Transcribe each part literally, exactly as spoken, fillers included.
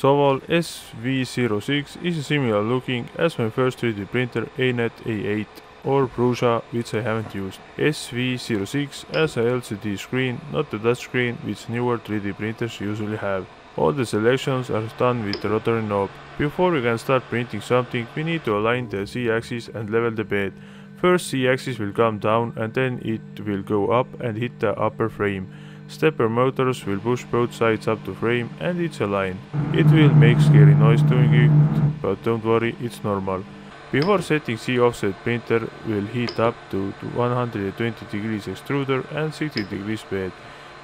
Sovol S V zero six is similar looking as my first three D printer ANET A eight or Prusa, which I haven't used. S V zero six has a L C D screen, not the touchscreen which newer three D printers usually have. All the selections are done with the rotary knob. Before we can start printing something, we need to align the Z-axis and level the bed. First Z-axis will come down and then it will go up and hit the upper frame. Stepper motors will push both sides up to frame and it's aligned. It will make scary noise doing it, but don't worry, it's normal. Before setting Z-offset, printer will heat up to one hundred twenty degrees extruder and sixty degrees bed.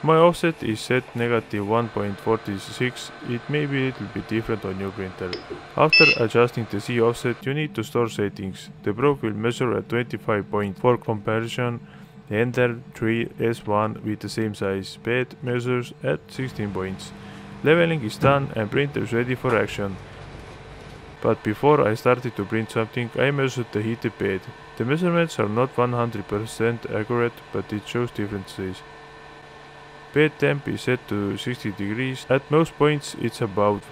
My offset is set negative one point four six, it may be a little bit different on your printer. After adjusting the Z offset, you need to store settings. The probe will measure at twenty-five point for comparison. Ender three S one with the same size bed measures at sixteen points. Leveling is done and printer is ready for action. But before I started to print something, I measured the heated bed. The measurements are not one hundred percent accurate, but it shows differences. Bed temp is set to sixty degrees, at most points it's about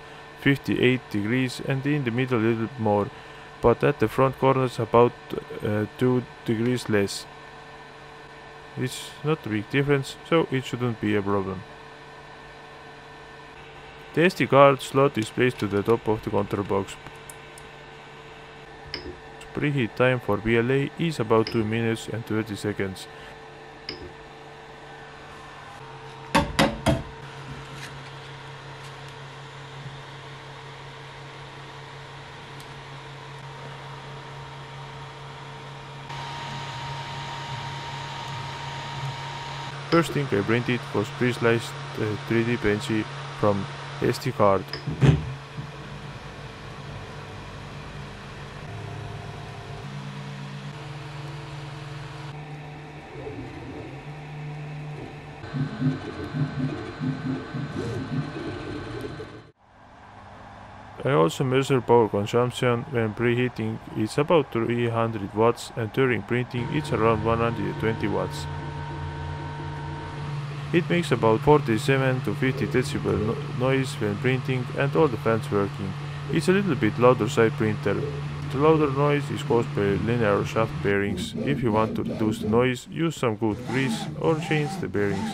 fifty-eight degrees and in the middle a little more, but at the front corners about uh, two degrees less. It's not a big difference, so it shouldn't be a problem. The S D card slot is placed to the top of the control box. Preheat time for P L A is about two minutes and thirty seconds. First thing I printed was pre-sliced uh, three D Benchy from S D card. I also measure power consumption. When preheating it's about three hundred watts and during printing it's around one hundred twenty watts. It makes about forty-seven to fifty decibel no noise when printing and all the fans working. It's a little bit louder side printer. The louder noise is caused by linear shaft bearings. If you want to reduce the noise, use some good grease or change the bearings.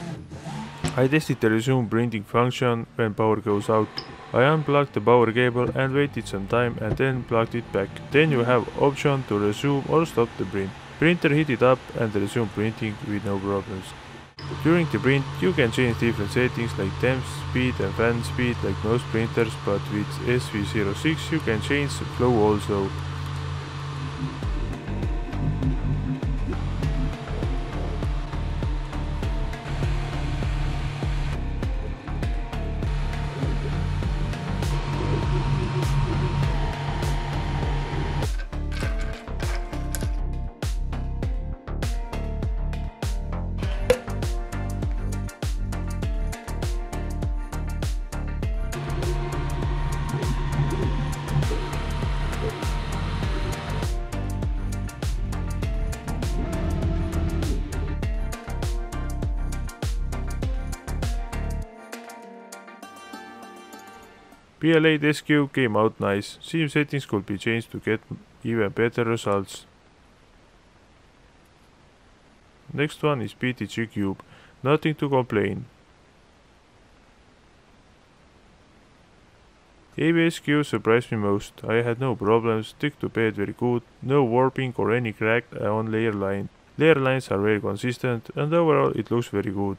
I tested the resume printing function when power goes out. I unplugged the power cable and waited some time and then plugged it back. Then you have option to resume or stop the print. Printer heated up and resumed printing with no problems. During the print, you can change different settings like temp speed and fan speed like most printers, but with S V zero six you can change the flow also. P L A test cube came out nice. Seam settings could be changed to get even better results. Next one is P T G cube. Nothing to complain. A B S cube surprised me most. I had no problems, stick to bed very good, no warping or any crack on layer line. Layer lines are very consistent and overall it looks very good.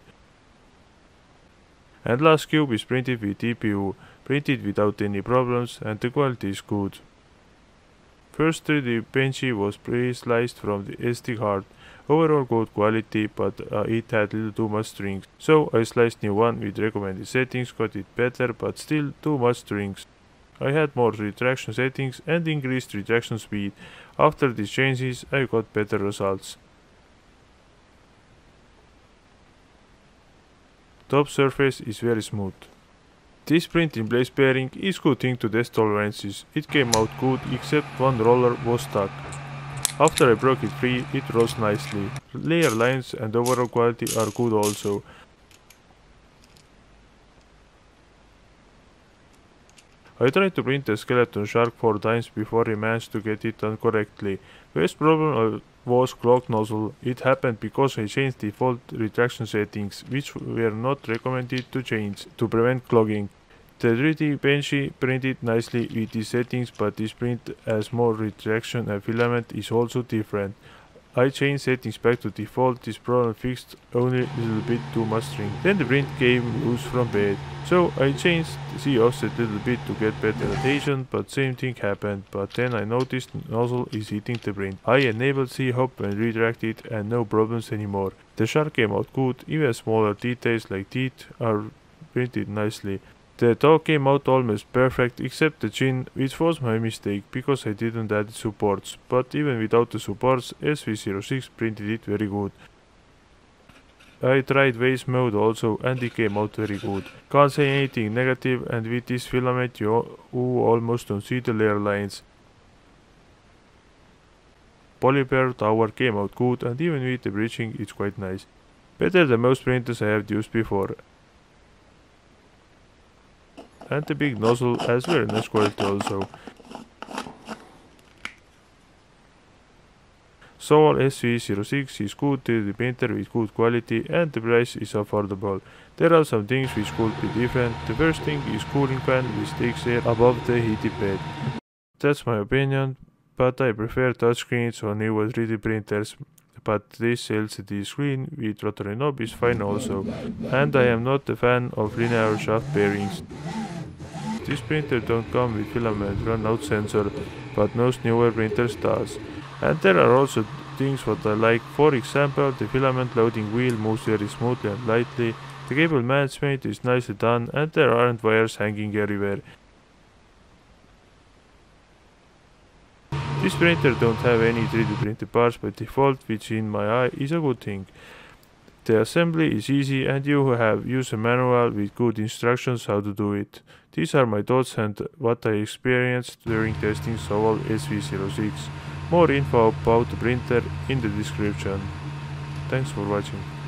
And last cube is printed with T P U, printed without any problems and the quality is good. First three D Benchy was pre-sliced from the S D card, overall good quality, but uh, it had little too much strings, so I sliced new one with recommended settings, got it better but still too much strings. I had more retraction settings and increased retraction speed. After these changes I got better results. Top surface is very smooth. This print in place bearing is good thing to test tolerances. It came out good except one roller was stuck. After I broke it free, it rolls nicely. Layer lines and overall quality are good also. I tried to print the skeleton shark four times before I managed to get it done correctly. First problem was clogged nozzle. It happened because I changed default retraction settings, which were not recommended to change to prevent clogging. The three D Benchy printed nicely with these settings, but this print has more retraction and filament is also different. I changed settings back to default. This problem fixed only a little bit too much string. Then the print came loose from bed, so I changed the offset a little bit to get better rotation, but same thing happened. But then I noticed nozzle is hitting the print. I enabled the hop and retracted and no problems anymore. The shark came out good, even smaller details like teeth are printed nicely. The dog came out almost perfect except the chin, which was my mistake because I didn't add supports, but even without the supports S V zero six printed it very good. I tried waste mode also and it came out very good. Can't say anything negative, and with this filament you almost don't see the layer lines. PolyPearl tower came out good, and even with the bridging it's quite nice. Better than most printers I have used before. And the big nozzle has very nice quality also. Sovol S V zero six is good three D printer with good quality, and the price is affordable. There are some things which could be different. The first thing is cooling fan which takes air above the heated bed. That's my opinion, but I prefer touchscreens on newer three D printers. But this L C D screen with rotary knob is fine also. And I am not a fan of linear shaft bearings. This printer don't come with filament runout sensor, but most newer printers does. And there are also things what I like. For example, the filament loading wheel moves very smoothly and lightly, the cable management is nicely done, and there aren't wires hanging everywhere. This printer don't have any three D printed parts by default, which in my eye is a good thing. The assembly is easy and you have user manual with good instructions how to do it. These are my thoughts and what I experienced during testing Sovol S V zero six. More info about the printer in the description. Thanks for watching.